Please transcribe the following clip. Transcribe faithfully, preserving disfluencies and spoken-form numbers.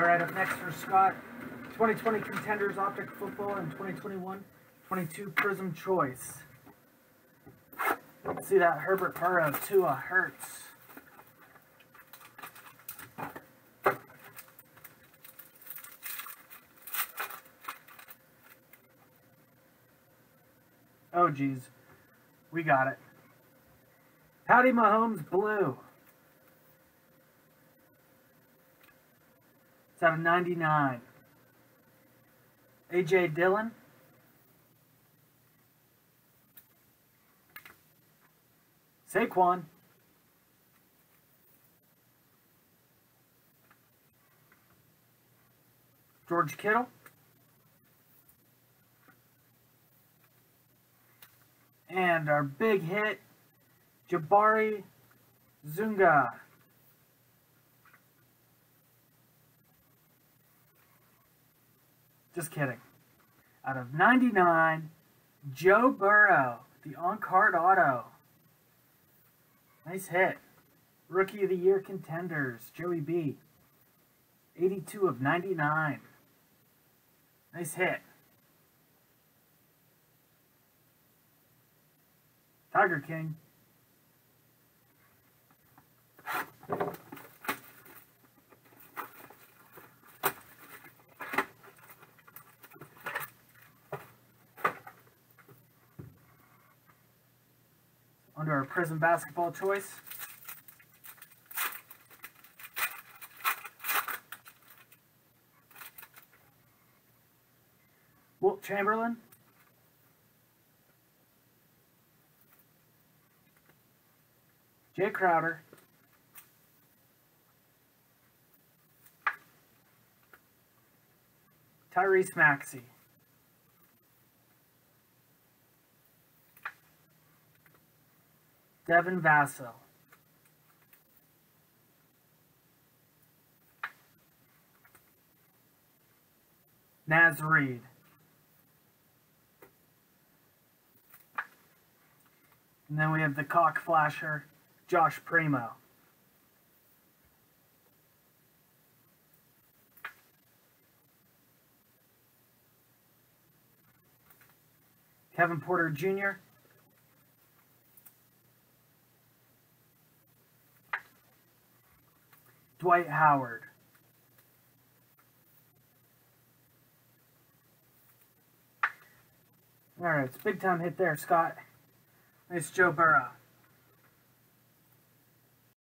All right, up next for Scott, twenty twenty Contenders Optic Football and twenty twenty-one twenty-two Prizm Choice. Let's see that Herbert Purra, Tua Hertz. Oh, geez. We got it. Howdy Mahomes Blue. It's out of ninety-nine. A J Dillon. Saquon. George Kittle. And our big hit, Jabari Zunga. Just kidding. Out of ninety-nine, Joe Burrow, the on-card auto. Nice hit. Rookie of the Year Contenders, Joey B. eighty-two of ninety-nine. Nice hit. Tiger King. Under our Prizm basketball choice. Wilt Chamberlain. Jay Crowder, Tyrese Maxey, Devin Vassell, Naz Reed, and then we have the cock flasher, Josh Primo. Kevin Porter Junior Dwight Howard. All right, it's a big time hit there, Scott. It's Joe Burrow.